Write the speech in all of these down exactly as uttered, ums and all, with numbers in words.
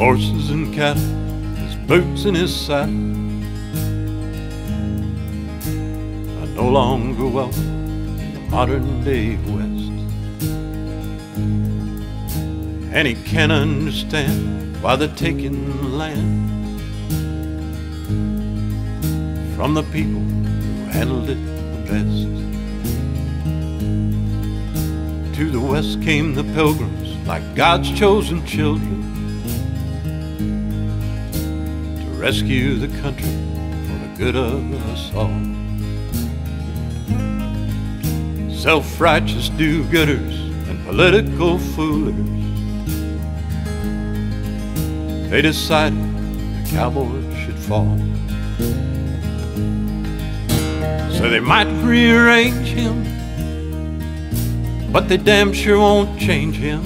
horses and cattle, his boots and his saddle. I no longer walk in the modern day West, and he can't understand why they're taking land from the people who handled it the best. To the west came the pilgrims, like God's chosen children, to rescue the country for the good of us all. Self-righteous do-gooders and political foolers, they decided the cowboys should fall. So they might rearrange him, but they damn sure won't change him.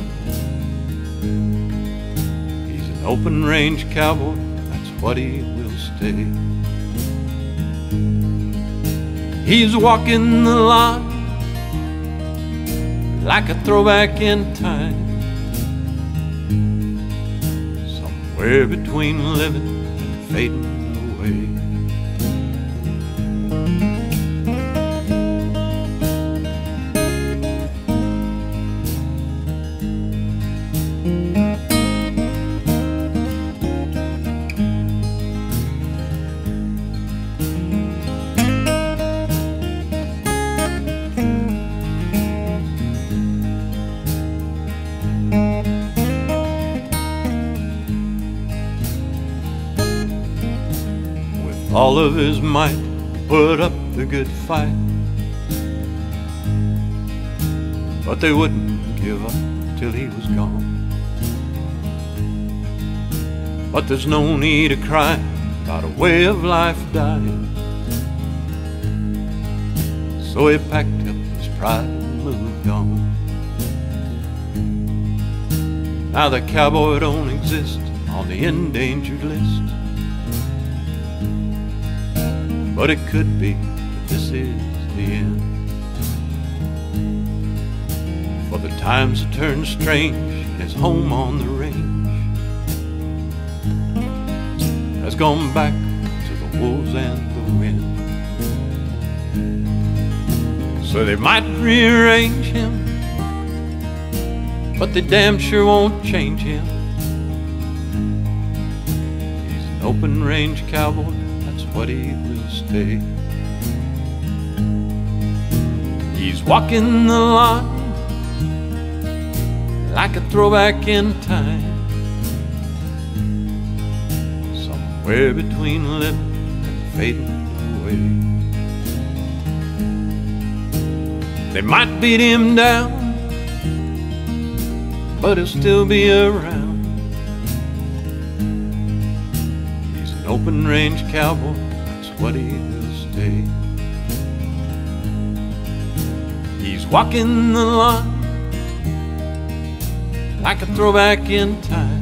He's an open range cowboy, that's what he will stay. He's walking the line like a throwback in time, somewhere between living and fading away. All of his might, put up the good fight, but they wouldn't give up till he was gone. But there's no need of crying about a way of life dying, so he packed up his pride and moved on. Now the cowboy don't exist on the endangered list, but it could be that this is the end, for the times have turned strange and his home on the range has gone back to the wolves and the wind. So they might rearrange him, but they damn sure won't change him. He's an open range cowboy, what he will stay. He's walking the line like a throwback in time, somewhere between living and fading away. They might beat him down, but he'll still be around. An open range cowboy, that's what he will stay. He's walking the line like a throwback in time,